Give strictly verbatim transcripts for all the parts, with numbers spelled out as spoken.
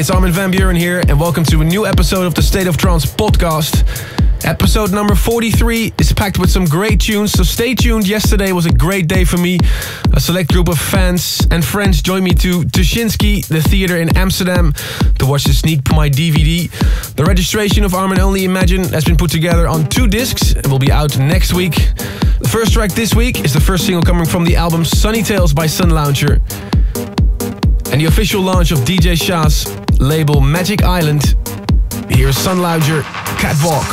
It's Armin van Buuren here, and welcome to a new episode of the State of Trance podcast. Episode number forty-three is packed with some great tunes, so stay tuned. Yesterday was a great day for me. A select group of fans and friends joined me to Tuschinski, the theater in Amsterdam, to watch the sneak on my D V D. The registration of Armin Only Imagine has been put together on two discs and will be out next week. The first track this week is the first single coming from the album Sunny Tales by Sunlounger, and the official launch of D J Shah's label Magic Island. Here's Sunlounger, Catwalk.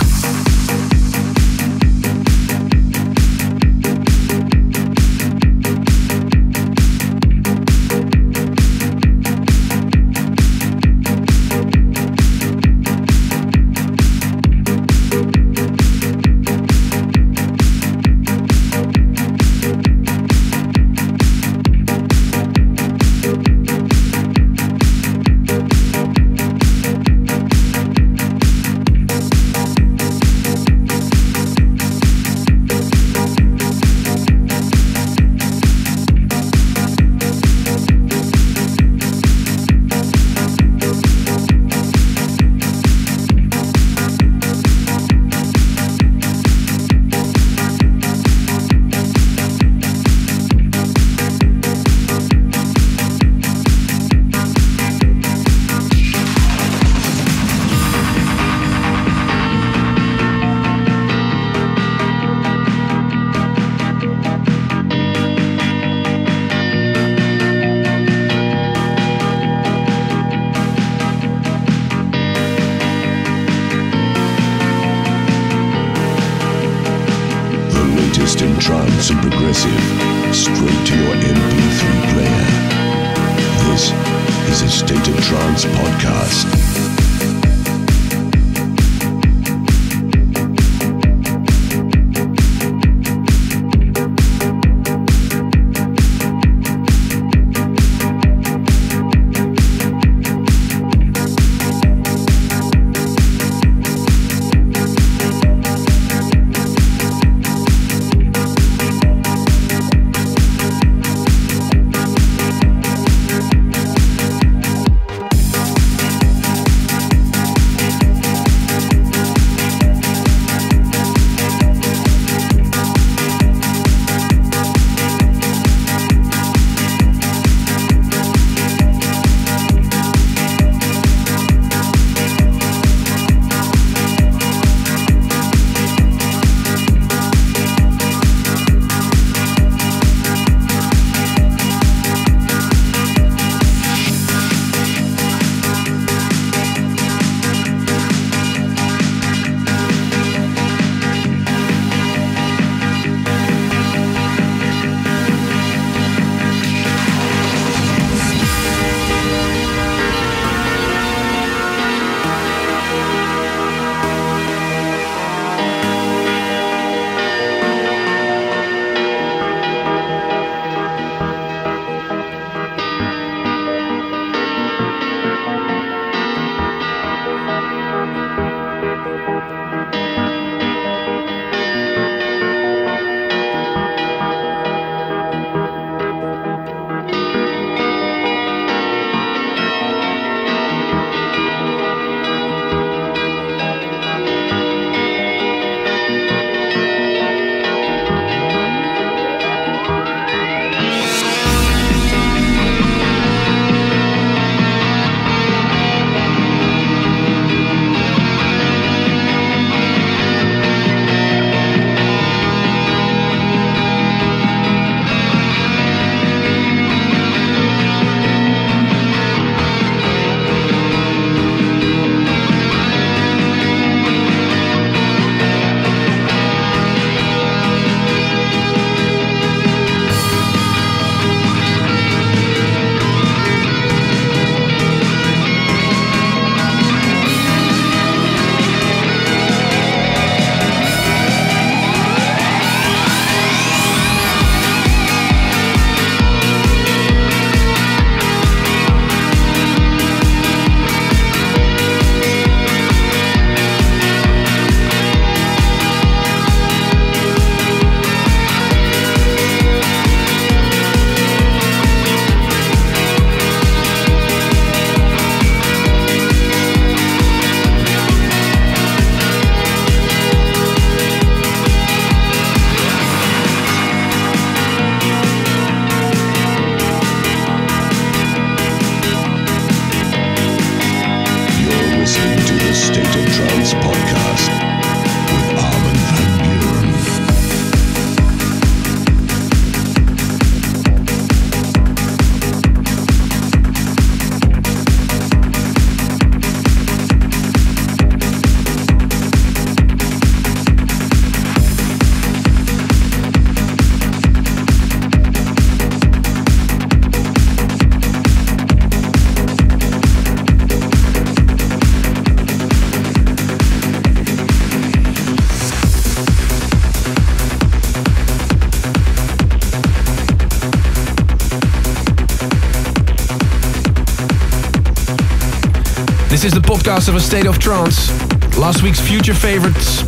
is the podcast of A State of Trance. Last week's future favorites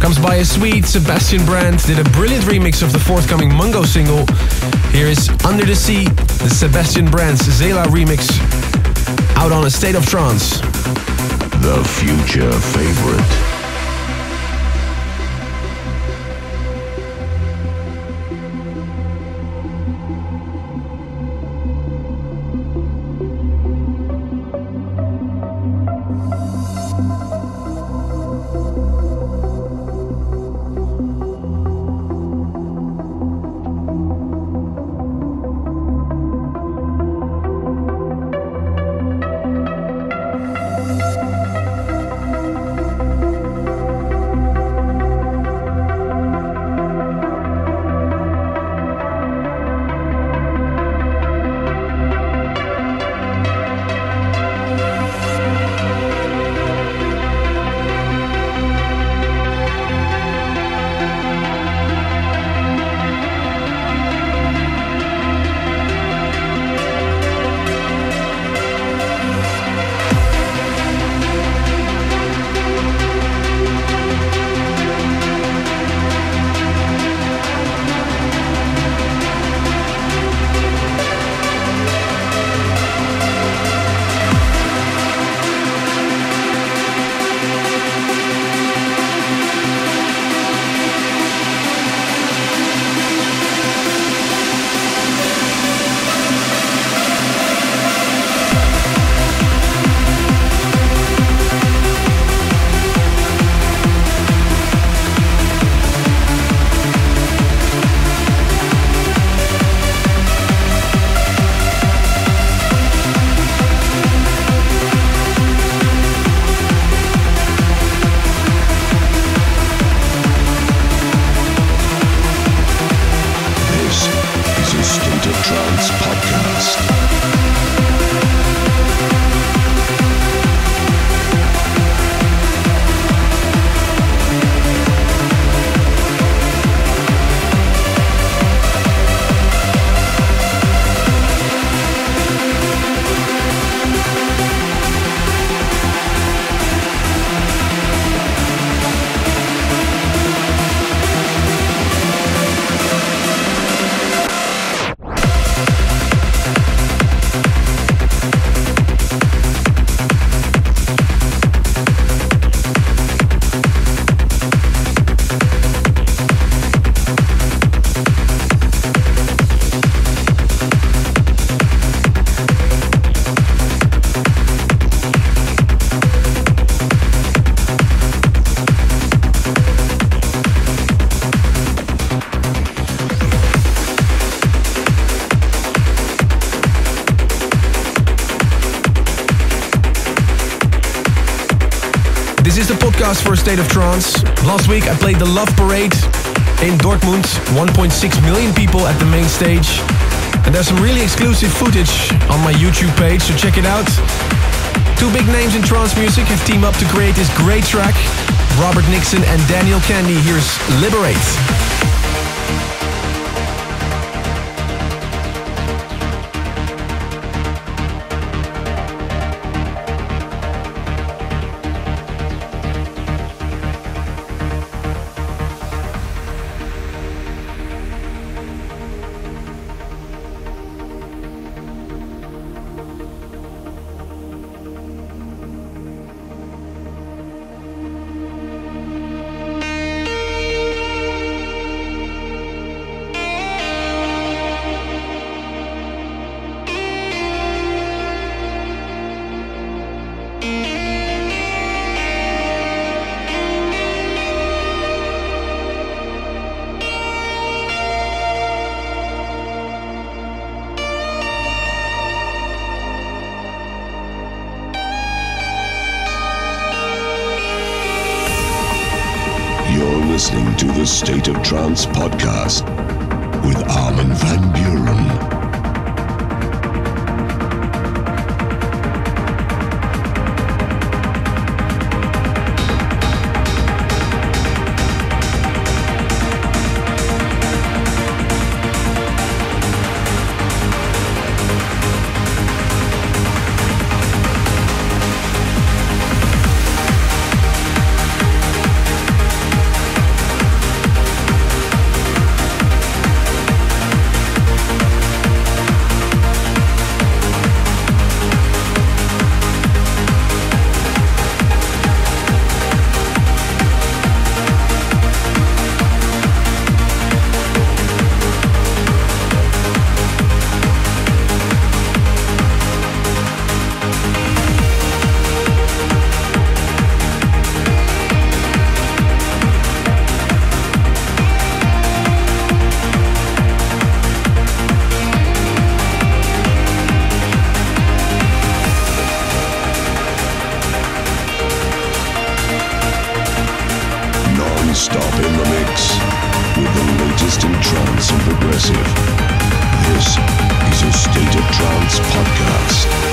comes by a Swede, Sebastian Brandt, did a brilliant remix of the forthcoming Mungo single. Here is Under The Sea, the Sebastian Brandt's Zela remix, out on A State of Trance. The future favorite. For A State of Trance. Last week I played the Love Parade in Dortmund. one point six million people at the main stage. And there's some really exclusive footage on my YouTube page, so check it out. Two big names in trance music have teamed up to create this great track. Robert Nickson and Daniel Kandi. Here's Liberate. Listening to the State of Trance podcast with Armin van Buuren. Stop in the mix with the latest in trance and progressive. This is a State of Trance podcast.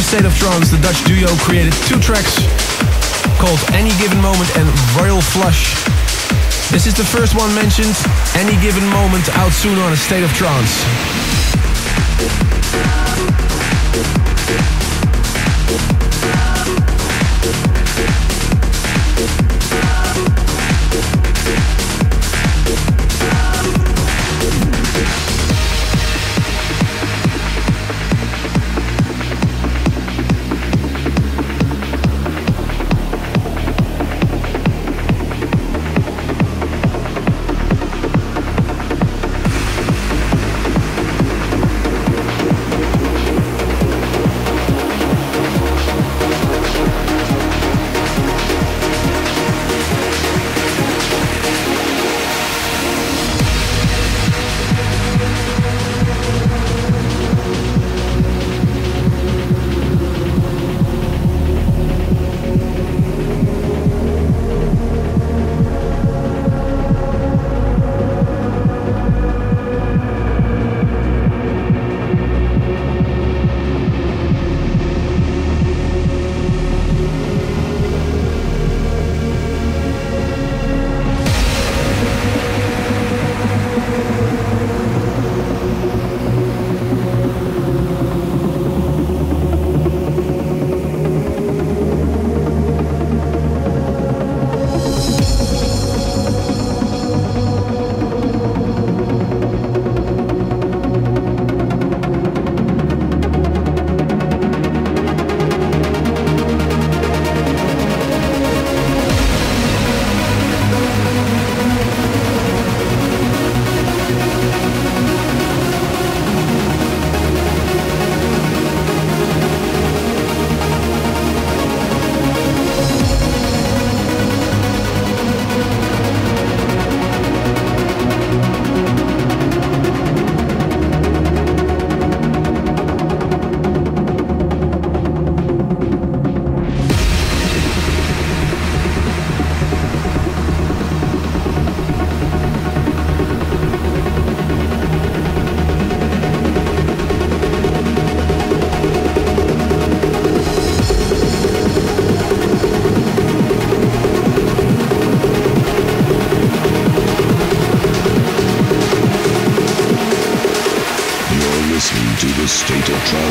State of Trance, the Dutch duo created two tracks called Any Given Moment and Royal Flush. This is the first one mentioned, Any Given Moment, out soon on a State of Trance.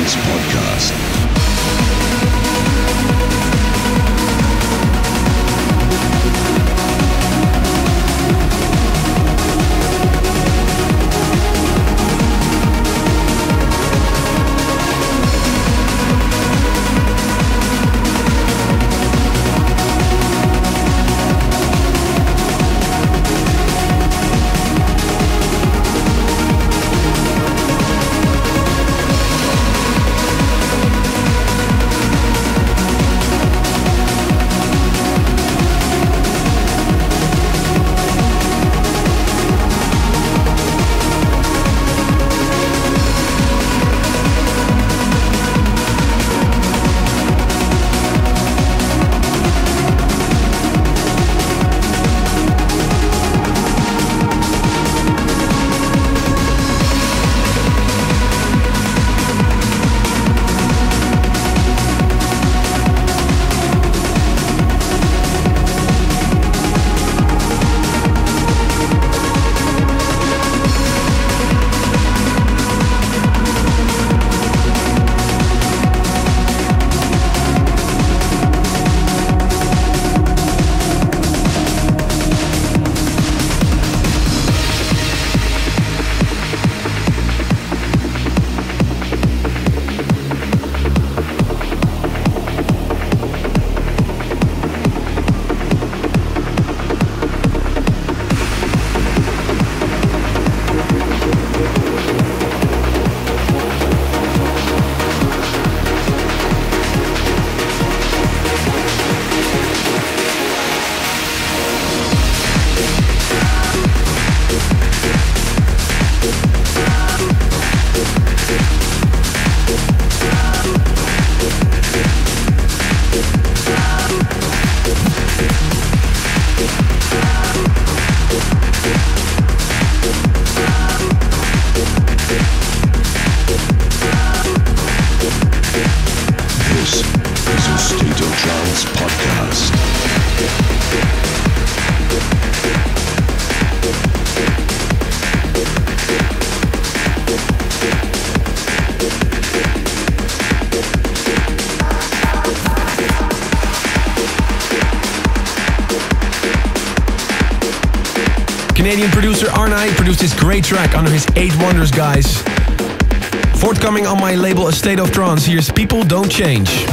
Trance podcast. Canadian producer Arnai produced this great track under his eight wonders, guys. Forthcoming on my label, State of Trance, here's People Dont Change.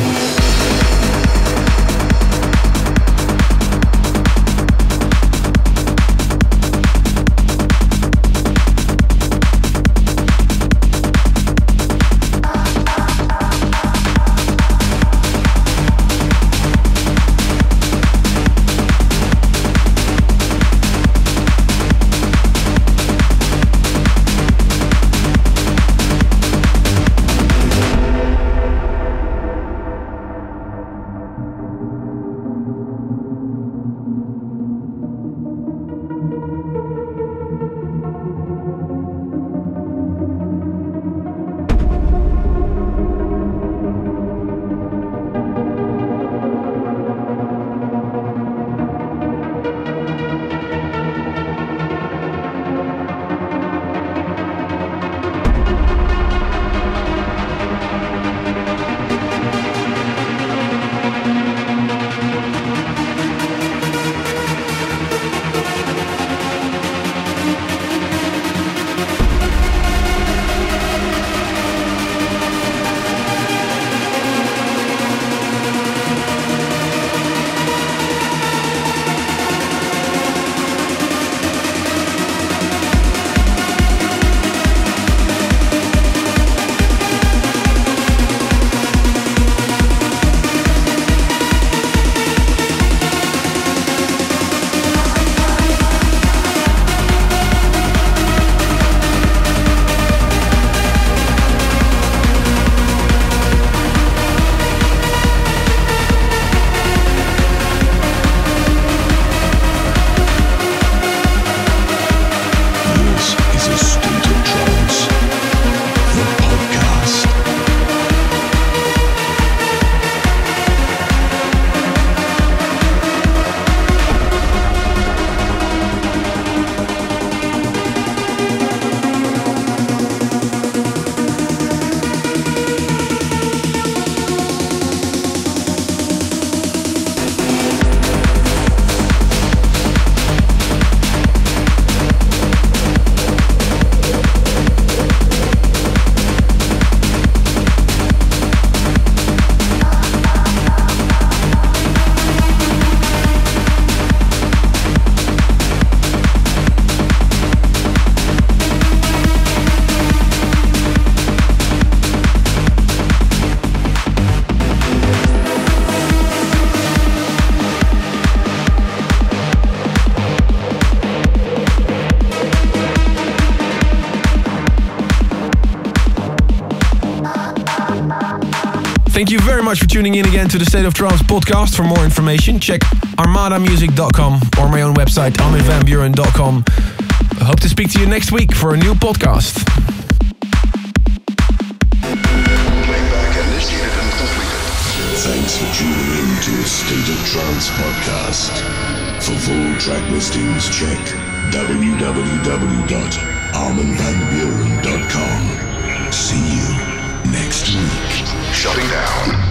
Thank you very much for tuning in again to the State of Trance podcast. For more information, check armada music dot com or my own website, armin van buuren dot com. I hope to speak to you next week for a new podcast. Playback initiated and completed. Thanks for tuning in to the State of Trance podcast. For full track listings, check w w w dot armin van buuren dot com. See you next week. Shutting down.